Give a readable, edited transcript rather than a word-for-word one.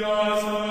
Yes.